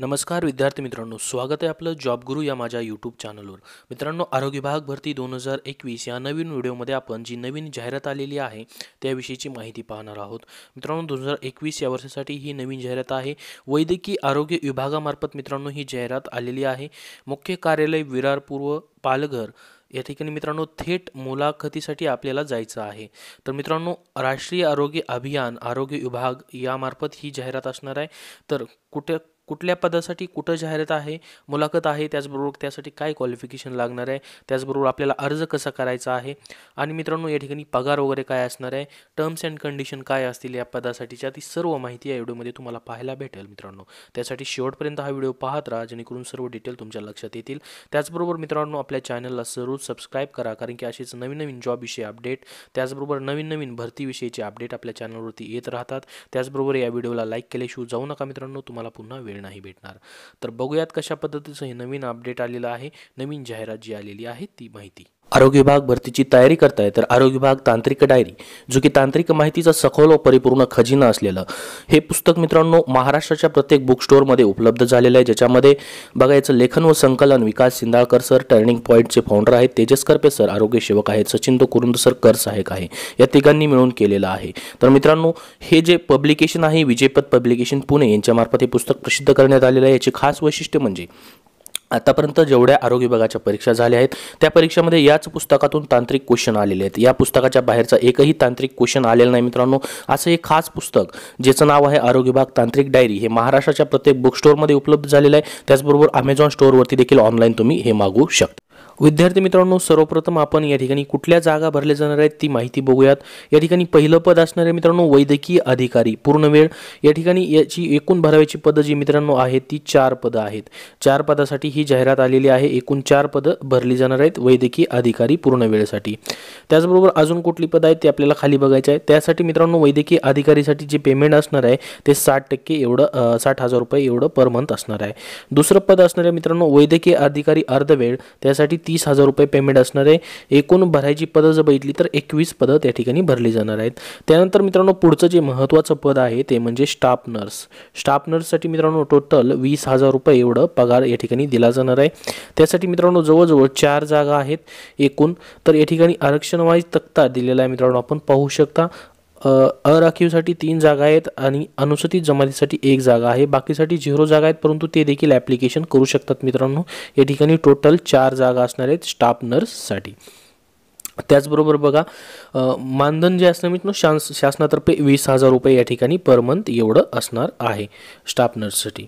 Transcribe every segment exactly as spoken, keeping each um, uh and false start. नमस्कार विद्यार्थी मित्रांनो, स्वागत आहे आपलं जॉब गुरु या माझ्या यूट्यूब चॅनलवर। मित्रांनो, आरोग्य विभाग भरती दोन हजार एकवीस या नवीन व्हिडिओमध्ये आपण जी नवीन जाहिरात आलेली आहे त्याविषयीची माहिती पाहणार आहोत। मित्रांनो, दोन हजार एकवीस या वर्षासाठी ही नवीन जाहिरात आहे। वैद्यकीय आरोग्य विभागामार्फत मित्रांनो ही जाहिरात आलेली आहे। मुख्य कार्यालय विरार पूर्व पालघर या ठिकाणी मित्रांनो थेट मुलाखतीसाठी आपल्याला जायचं आहे। तर मित्रांनो, राष्ट्रीय आरोग्य अभियान आरोग्य विभाग यामार्फत ही जाहिरात असणार आहे। तर कुठे कुठल्या पदासाठी कुठे जाहिरात आहे, मुलाखत आहे, त्याचबरोबर त्यासाठी काय क्वालिफिकेशन लागणार आहे, त्याचबरोबर आपल्याला अर्ज कसा करायचा आहे आणि मित्रांनो या ठिकाणी पगार वगैरे काय असणार आहे, टर्म्स अँड कंडिशन काय असतील या पदासाठीच्या, ती सर्व माहिती या व्हिडिओमध्ये तुम्हाला पाहायला भेटेल। मित्रांनो, त्यासाठी शेवटपर्यंत हा व्हिडिओ पाहत राहा जेणेकरून सर्व डिटेल तुमच्या लक्षात येतील। त्याचबरोबर मित्रांनो, आपल्या चॅनलला जरूर सबस्क्राईब करा, कारण की असेच नवीन नवीन जॉबविषयी अपडेट, त्याचबरोबर नवीन नवीन भरतीविषयीचे अपडेट आपल्या चॅनलवरती येत राहतात। त्याचबरोबर या व्हिडिओला लाईक केल्याशिवाय जाऊ नका मित्रांनो, तुम्हाला पुन्हा नाही भेटणार। तर बघूयात कशा पद्धतीने नवीन अपडेट आलेला आहे, नवीन जाहिरात जी आलेली आहे ती माहिती। आरोग्य विभाग भरतीची तयारी करताय तर आरोग्य विभाग तांत्रिक डायरी, जो की तांत्रिक माहितीचा सखोल व परिपूर्ण खजिना असलेलं हे पुस्तक मित्रांनो महाराष्ट्राच्या प्रत्येक बुक स्टोअरमध्ये उपलब्ध झालेलं आहे, ज्याच्यामध्ये बघायचं लेखन व संकलन विकास सिंधाळकर सर टर्निंग पॉईंटचे फाउंडर आहेत, तेजस करपे सर आरोग्य सेवक आहेत, सचिन तो कुरुंद सर कर सहायक आहे, या तिघांनी मिळून केलेलं आहे। तर मित्रांनो, हे जे पब्लिकेशन आहे विजयपथ पब्लिकेशन पुणे यांच्यामार्फत हे पुस्तक प्रसिद्ध करण्यात आलेलं आहे। याचे खास वैशिष्ट्य म्हणजे आतापर्यंत जेवढ्या आरोग्य विभागाच्या परीक्षा झाल्या आहेत त्या परीक्षेमध्ये याच पुस्तकातून तांत्रिक क्वेश्चन आलेले आहेत। या पुस्तकाच्या बाहेरचा एकही तांत्रिक क्वेश्चन आलेला नाही मित्रांनो। असं एक खास पुस्तक ज्याचं नाव आहे आरोग्य विभाग तांत्रिक डायरी, हे महाराष्ट्राच्या प्रत्येक बुक स्टोअरमध्ये उपलब्ध झालेलं आहे। त्याचबरोबर अमेझॉन स्टोअरवरती देखील ऑनलाईन तुम्ही हे मागवू शकता। विद्यार्थी मित्रांनो, सर्वप्रथम आपण या ठिकाणी कुठल्या जागा भरल्या जाणार आहेत ती माहिती बघूयात। या ठिकाणी पहिलं पद असणार आहे मित्रांनो वैद्यकीय अधिकारी पूर्णवेळ। या ठिकाणी याची एकूण भरावयाची पदं जी मित्रांनो आहेत ती चार पदं आहेत। चार पदासाठी ही जाहिरात आलेली आहे। एकूण चार पदं भरली जाणार आहेत वैद्यकीय अधिकारी पूर्णवेळसाठी। त्याचबरोबर अजून कुठली पदं आहेत ते आपल्याला खाली बघायचं आहे। त्यासाठी मित्रांनो वैद्यकीय अधिकारीसाठी जे पेमेंट असणार आहे ते साठ टक्के एवढं साठ हजार रुपये एवढं पर मंथ असणार आहे। दुसरं पद असणार आहे मित्रांनो वैद्यकीय अधिकारी अर्धवेळ, त्यासाठी तीस हजार रुपये पेमेंट असणार आहे। एकूण भरायची पदं जर बघितली तर एकवीस पदं त्या ठिकाणी भरली जाणार आहेत। त्यानंतर मित्रांनो पुढचं जे महत्त्वाचं पद आहे ते म्हणजे स्टाफ नर्स। स्टाफ नर्ससाठी मित्रांनो टोटल वीस हजार रुपये एवढं पगार या ठिकाणी दिला जाणार आहे। त्यासाठी मित्रांनो जवळजवळ चार जागा आहेत एकूण। तर या ठिकाणी आरक्षण वाईज तक्ता दिलेला आहे मित्रांनो, आपण पाहू शकता। अराखीवसाठी तीन जागा आहेत आणि अनुसूचित जमातीसाठी एक जागा आहे, बाकीसाठी झिरो जागा आहेत, परंतु ते देखील ॲप्लिकेशन करू शकतात मित्रांनो। या ठिकाणी टोटल चार जागा असणार आहेत स्टाफ नर्ससाठी। त्याचबरोबर बघा मानधन जे असणार मित्रांनो शास शासनातर्फे वीस हजार रुपये या ठिकाणी पर मंथ एवढं असणार आहे स्टाफ नर्ससाठी।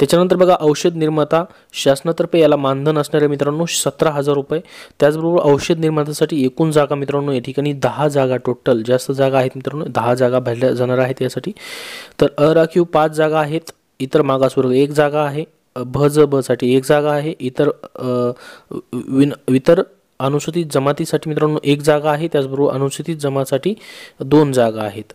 त्याच्यानंतर बघा औषध निर्माता शासनातर्फे याला मानधन असणार आहे मित्रांनो सतरा हजार रुपये। त्याचबरोबर औषध निर्मातासाठी एकूण जागा मित्रांनो या ठिकाणी दहा जागा, टोटल जास्त जागा आहेत मित्रांनो, दहा जागा भरल्या जाणार आहेत यासाठी। तर अराखीव पाच जागा आहेत, इतर मागासवर्ग एक जागा आहे, भ ज ब साठी एक जागा आहे, इतर विन इतर अनुसूचित जमातीसाठी मित्रांनो एक जागा आहे, त्याचबरोबर अनुसूचित जमातीसाठी दोन जागा आहेत।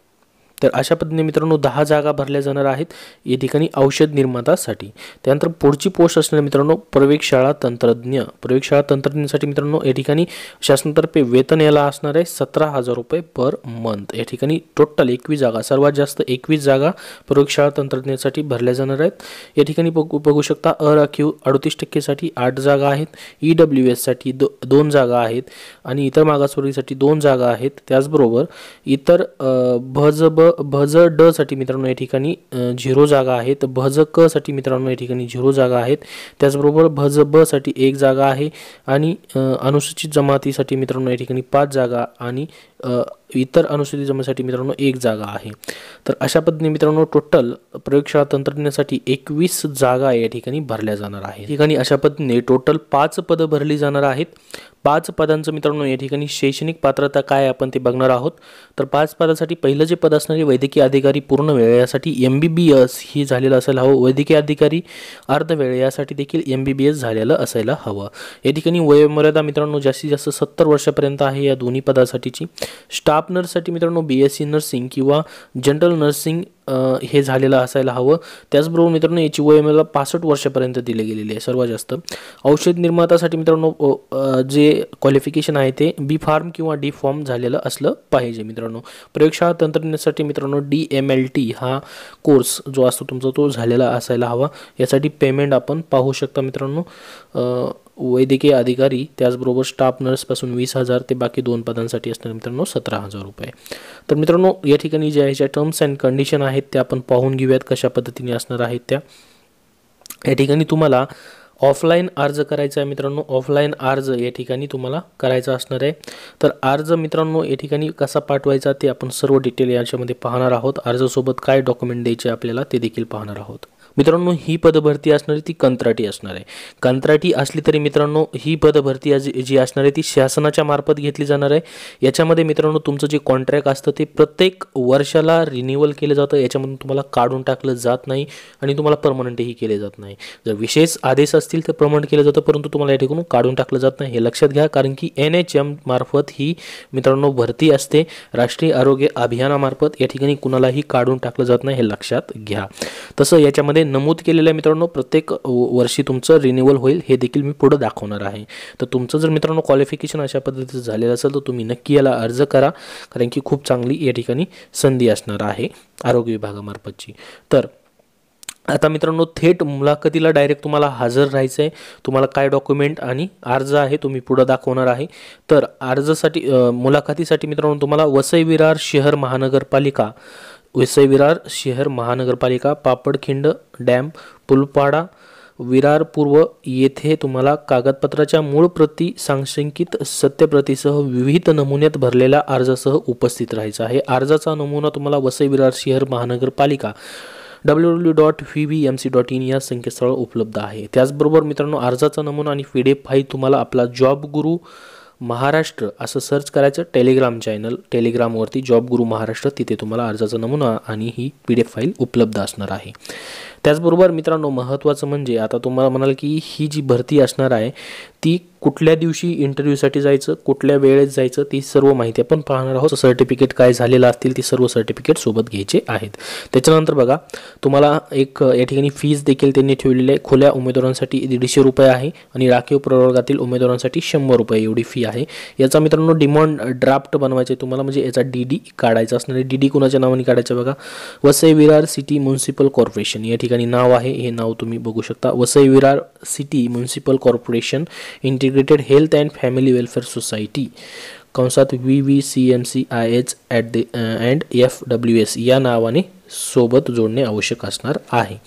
तर अशा पद्धतीने मित्रांनो दहा जागा भरल्या जाणार आहेत या ठिकाणी औषध निर्मातासाठी। त्यानंतर पुढची पोस्ट असणार मित्रांनो प्रयोगशाळा तंत्रज्ञ। प्रयोगशाळा तंत्रज्ञासाठी मित्रांनो या ठिकाणी शासनातर्फे वेतन याला असणार आहे सतरा हजार रुपये पर मंथ। या ठिकाणी टोटल एकवीस जागा, सर्वात जास्त एकवीस जागा प्रयोगशाळा तंत्रज्ञासाठी भरल्या जाणार आहेत। या ठिकाणी बघू बघू शकता अराखीव अडतीस टक्केसाठी आठ जागा आहेत, ईडब्ल्यूएससाठी दो दोन जागा आहेत आणि इतर मागासवर्गीसाठी दोन जागा आहेत। त्याचबरोबर इतर भजब भज ड साठी मित्रांनो या ठिकाणी झिरो जागा आहेत, भज क साठी मित्रांनो या ठिकाणी झिरो जागा आहेत, त्याचबरोबर भज ब साठी एक जागा आहे आणि अनुसूचित जमातीसाठी मित्रांनो या ठिकाणी पाच जागा आणि इतर अनुसूचित जमातीसाठी मित्रांनो एक जागा आहे। तर अशा पद्धतीने मित्रांनो टोटल प्रयोगशाळा तंत्रज्ञासाठी एकवीस जागा या ठिकाणी भरल्या जाणार आहे। ठिकाणी अशा पद्धतीने टोटल पाच पदं भरली जाणार आहेत। पाच पदांचं मित्रांनो या ठिकाणी शैक्षणिक पात्रता काय आपण ते बघणार आहोत। तर पाच पदासाठी पहिलं जे पद असणारे वैद्यकीय अधिकारी पूर्ण वेळ यासाठी एमबीबीएस ही झालेलं असायला हवं, वैद्यकीय अधिकारी अर्धवेळ यासाठी देखील एमबीबीएस झालेलं असायला हवं। या ठिकाणी वयोमर्यादा मित्रांनो जास्तीत जास्त सत्तर वर्षापर्यंत आहे या दोन्ही पदासाठीची। स्टाफ नर्ससाठी मित्रांनो बीएससी नर्सिंग किंवा जनरल नर्सिंग हे झालेला असायला हवं। त्याचबरोबर मित्रांनो याची वय मला पासष्ट वर्षांपर्यंत दिली गेलेली आहे सर्वात जास्त। औषध निर्मात्यासाठी मित्रांनो जे क्वालिफिकेशन आहे ते बी फार्म किंवा डी फॉर्म झालेलं असलं पाहिजे मित्रांनो। प्रयोगशाळा तंत्रज्ञानासाठी मित्रांनो डी एम एल टी हा कोर्स जो असतो तुमचा तो झालेला असायला हवा। यासाठी पेमेंट आपण पाहू शकता मित्रांनो, वैद्यकीय अधिकारी त्याचबरोबर स्टाफ नर्स पासून वीस हजार ते बाकी दोन पदांसाठी असणार मित्रांनो सतरा हजार रुपये। तर मित्रांनो या ठिकाणी जे आहे टर्म्स अँड कंडिशन आहेत त्या आपण पाहून घेऊयात कशा पद्धतीने असणार आहेत त्या। या ठिकाणी तुम्हाला ऑफलाइन अर्ज करायचा आहे मित्रांनो, ऑफलाइन अर्ज या ठिकाणी तुम्हाला करायचा असणार आहे। तर अर्ज मित्रांनो या ठिकाणी कसा पाठवायचा ते आपण सर्व डिटेल याच्यामध्ये पाहणार आहोत। अर्जासोबत काय डॉक्युमेंट द्यायचे आपल्याला ते देखील पाहणार आहोत मित्रांनो। ही पदभरती असणारी ती कंत्राटी असणार आहे। कंत्राटी असली तरी मित्रांनो ही पदभरती जी असणार आहे ती शासनाच्या मार्फत घेतली जाणार आहे। याच्यामध्ये मित्रांनो तुमचं जे कॉन्ट्रॅक्ट असतं ते प्रत्येक वर्षाला रिन्युअल केलं जातं, याच्यामधून तुम्हाला काढून टाकलं जात नाही आणि तुम्हाला परमनंटही केले जात नाही। जर विशेष आदेश असतील तर परमनंट केलं जातं, परंतु तुम्हाला या ठिकाणी काढून टाकलं जात नाही हे लक्षात घ्या, कारण की एन एच एम मार्फत ही मित्रांनो भरती असते, राष्ट्रीय आरोग्य अभियानामार्फत या ठिकाणी कुणालाही काढून टाकलं जात नाही हे लक्षात घ्या। तसं याच्यामध्ये नमूद केलेले मित्रांनो प्रत्येक वर्षी तुमचं रिन्युअल होईल हे देखील मी पुढे दाखवणार आहे। तर तुमचं जर मित्रांनो क्वालिफिकेशन अशा पद्धतीचं झालेलं असेल तर तुम्ही नक्की याला अर्ज करा, कारण की खूप चांगली या ठिकाणी संधी असणार आहे आरोग्य विभागामार्फतची। तर आता मित्रांनो थेट मुलाखतीला डायरेक्ट तुम्हाला हजर राहायचं आहे, तुम्हाला काय डॉक्युमेंट आणि अर्ज आहे तुम्ही पुढे दाखवणार आहे। तर अर्जासाठी मुलाखतीसाठी मित्रांनो तुम्हाला वसई विरार शहर महानगरपालिका वसई विरार शहर महानगरपालिका पापड़खिंड डॅम पुलपाड़ा विरार पूर्व येथे तुम्हाला कागदपत्राच्या मूळ प्रति सांशंकित सत्यप्रतीसह विविध नमुन्यात भरलेल्या अर्जासह उपस्थित राहायचं आहे। अर्जाचा नमुना तुम्हाला वसई विरार शहर महानगरपालिका W W W dot V V M C dot in या संकेतस्थळ उपलब्ध आहे। त्याचबरोबर मित्रांनो अर्जाचा नमुना आणि पीडीएफ फाईल तुम्हाला आपला जॉब गुरु महाराष्ट्र असं सर्च करायचं, टेलिग्राम चॅनल टेलिग्रामवरती जॉब गुरु महाराष्ट्र, तिथे तुम्हाला अर्जाचा नमुना आणि ही पी डी एफ फाईल उपलब्ध असणार आहे। त्याचबरोबर मित्रांनो महत्त्वाचं म्हणजे आता तुम्हाला म्हणाल की ही जी भरती असणार आहे ती कुठल्या दिवशी इंटरव्ह्यूसाठी जायचं कुठल्या वेळेत जायचं ती सर्व माहिती आपण पाहणार आहोत। सर्टिफिकेट काय झालेलं असतील ती सर्व सर्टिफिकेट सोबत घ्यायचे आहेत। त्याच्यानंतर बघा तुम्हाला एक या ठिकाणी फीज देखील त्यांनी ठेवलेली आहे। खुल्या उमेदवारांसाठी दीडशे रुपये आहे आणि राखीव प्रवर्गातील उमेदवारांसाठी शंभर रुपये एवढी फी आहे। याचा मित्रांनो डिमांड ड्राफ्ट बनवायचे तुम्हाला, म्हणजे याचा डी डी काढायचा असणार आहे। डी डी कुणाच्या नावाने काढायचं बघा, Vasai Virar city municipal corporation या ठिकाणी नाव आहे, हे नाव तुम्ही बघू शकता Vasai Virar city municipal corporation integrated health and family welfare society कंसात V V C M C I H at the and F W S या नावाने सोबत जोडणे आवश्यक असणार आहे।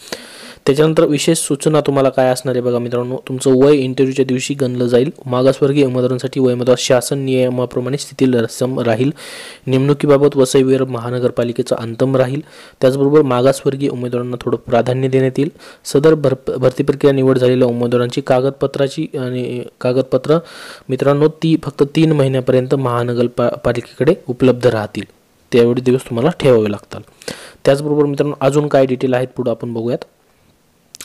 त्याच्यानंतर विशेष सूचना तुम्हाला काय असणार आहे बघा मित्रांनो, तुमचं वय इंटरव्ह्यूच्या दिवशी गणलं जाईल। मागासवर्गीय उमेदवारांसाठी वयमर्यादा शासन नियमाप्रमाणे स्थिती रसम राहील। नेमणुकीबाबत वसई विरार महानगरपालिकेचा अंतम राहील। त्याचबरोबर मागासवर्गीय उमेदवारांना थोडं प्राधान्य देण्यात येईल। सदर भर भरती प्रक्रिया निवड झालेल्या उमेदवारांची कागदपत्राची आणि कागदपत्र मित्रांनो ती फक्त तीन महिन्यापर्यंत महानगरपालिकेकडे उपलब्ध राहतील, त्यावेळी दिवस तुम्हाला ठेवावे लागतात। त्याचबरोबर मित्रांनो अजून काय डिटेल आहेत पुढे आपण बघूयात।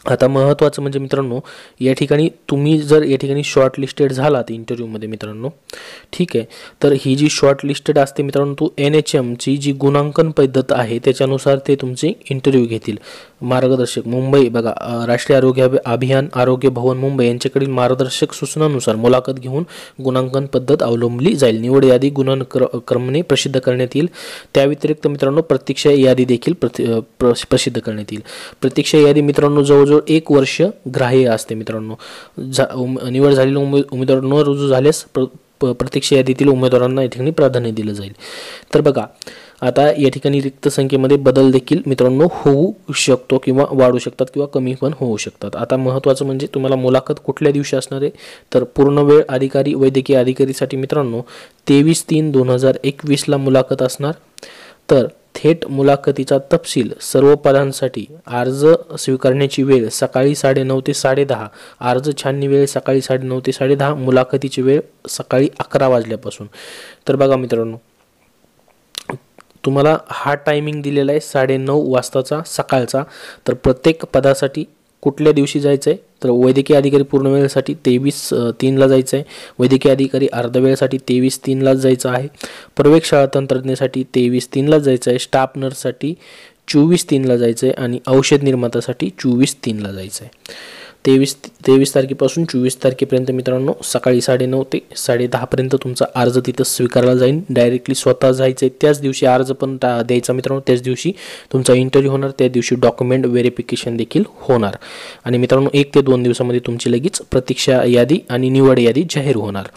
आता महत्त्वाचं म्हणजे मित्रांनो या ठिकाणी तुम्ही जर या ठिकाणी शॉर्टलिस्टेड झालात इंटरव्ह्यूमध्ये मित्रांनो, ठीक आहे, तर ही जी शॉर्टलिस्टेड असते मित्रांनो तू एन एच एमची जी गुणांकन पद्धत आहे त्याच्यानुसार ते तुमचे इंटरव्ह्यू घेतील। मार्गदर्शक मुंबई बघा राष्ट्रीय आरोग्य अभियान आरोग्य भवन मुंबई यांच्याकडील मार्गदर्शक सूचनानुसार मुलाखत घेऊन गुणांकन पद्धत अवलंबली जाईल। निवड यादी गुणांक्रमाने प्रसिद्ध करण्यात येईल। त्या व्यतिरिक्त मित्रांनो प्रतीक्षा यादी देखील प्रसिद्ध करण्यात येईल। प्रतीक्षा यादी मित्रांनो जवळजवळ एक वर्ष ग्राह्य असते मित्रांनो। निवड झालेले उमेदवार न रुजू झाल्यास प्रतीक्षा यादीतील उमेदवारांना या ठिकाणी प्राधान्य दिलं जाईल। तर बघा आता या ठिकाणी रिक्त संख्येमध्ये बदल देखील मित्रांनो होऊ शकतो किंवा वाढू शकतात किंवा कमी पण होऊ शकतात। आता महत्त्वाचं म्हणजे तुम्हाला मुलाखत कुठल्या दिवशी असणार आहे, तर पूर्णवेळ अधिकारी वैद्यकीय अधिकारीसाठी मित्रांनो तेवीस तीन दोन हजार एकवीसला मुलाखत असणार। तर थेट मुलाखतीचा तपशील सर्व पदांसाठी अर्ज स्वीकारण्याची वेळ सकाळी साडेनऊ ते साडेदहा, अर्ज छाननी वेळ सकाळी साडेनऊ ते साडेदहा, मुलाखतीची वेळ सकाळी अकरा वाजल्यापासून। तर बघा मित्रांनो तुम्हाला हा टायमिंग दिलेला आहे साडेनऊ वाजताचा सकाळचा। तर प्रत्येक पदासाठी कुठल्या दिवशी जायचं आहे तर वैद्यकीय अधिकारी पूर्ण वेळेसाठी तेवीस तीनला जायचं आहे, वैद्यकीय अधिकारी अर्ध वेळेसाठी तेवीस तीनला जायचं आहे, प्रवेशशाळा तंत्रज्ञसाठी तेवीस तीनला जायचं आहे, स्टाफ नर्ससाठी चोवीस तीनला जायचं आहे आणि औषध निर्मात्यासाठी चोवीस तीनला जायचं आहे। तेवीस तेवीस तारखेपासून चोवीस तारखेपर्यंत मित्रांनो सकाळी साडेनऊ ते साडेदहा पर्यंत तुमचा अर्ज तिथं स्वीकारला जाईल। डायरेक्टली स्वतः जायचं आहे, त्याच दिवशी अर्ज पण द्यायचा मित्रांनो, त्याच दिवशी तुमचा इंटरव्ह्यू होणार, त्या दिवशी डॉक्युमेंट व्हेरिफिकेशन देखील होणार आणि मित्रांनो एक ते दोन दिवसामध्ये तुमची लगेच प्रतीक्षा यादी आणि निवड यादी जाहीर होणार।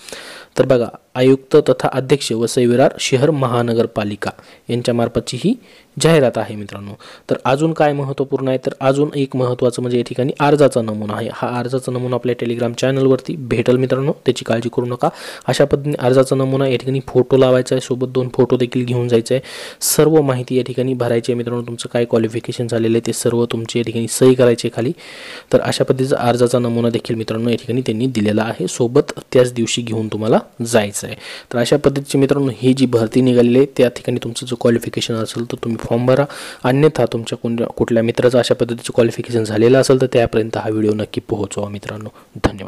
तर बघा, आयुक्त तथा अध्यक्ष वसई विरार शहर महानगरपालिका यांच्यामार्फतची ही जाहिरात आहे मित्रांनो। तर अजून काय महत्त्वपूर्ण आहे, तर अजून एक महत्त्वाचं म्हणजे या ठिकाणी अर्जाचा नमुना आहे। हा अर्जाचा नमुना आपल्या टेलिग्राम चॅनलवरती भेटेल मित्रांनो, त्याची काळजी करू नका। अशा पद्धतीने अर्जाचा नमुना या ठिकाणी फोटो लावायचा आहे, सोबत दोन फोटो देखील घेऊन जायचं आहे। सर्व माहिती या ठिकाणी भरायची आहे मित्रांनो, तुमचं काय क्वालिफिकेशन झालेलं आहे ते सर्व तुमची या ठिकाणी सही करायची आहे खाली। तर अशा पद्धतीचा अर्जाचा नमुना देखील मित्रांनो या ठिकाणी त्यांनी दिलेला आहे, सोबत त्याच दिवशी घेऊन तुम्हाला जायचं। तर अशा पद्धतीने मित्रांनो ही जी भरती निघालेली आहे त्या ठिकाणी तुमचं जो क्वालिफिकेशन असेल तर तुम्ही फॉर्म भरा, अन्यथा तुमच्या कोणत्या कुठल्या मित्राचं अशा पद्धतीचं क्वालिफिकेशन झालेलं असेल तर त्यापर्यंत हा व्हिडिओ नक्की पोहोचवा मित्रांनो। धन्यवाद।